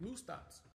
Loose stops.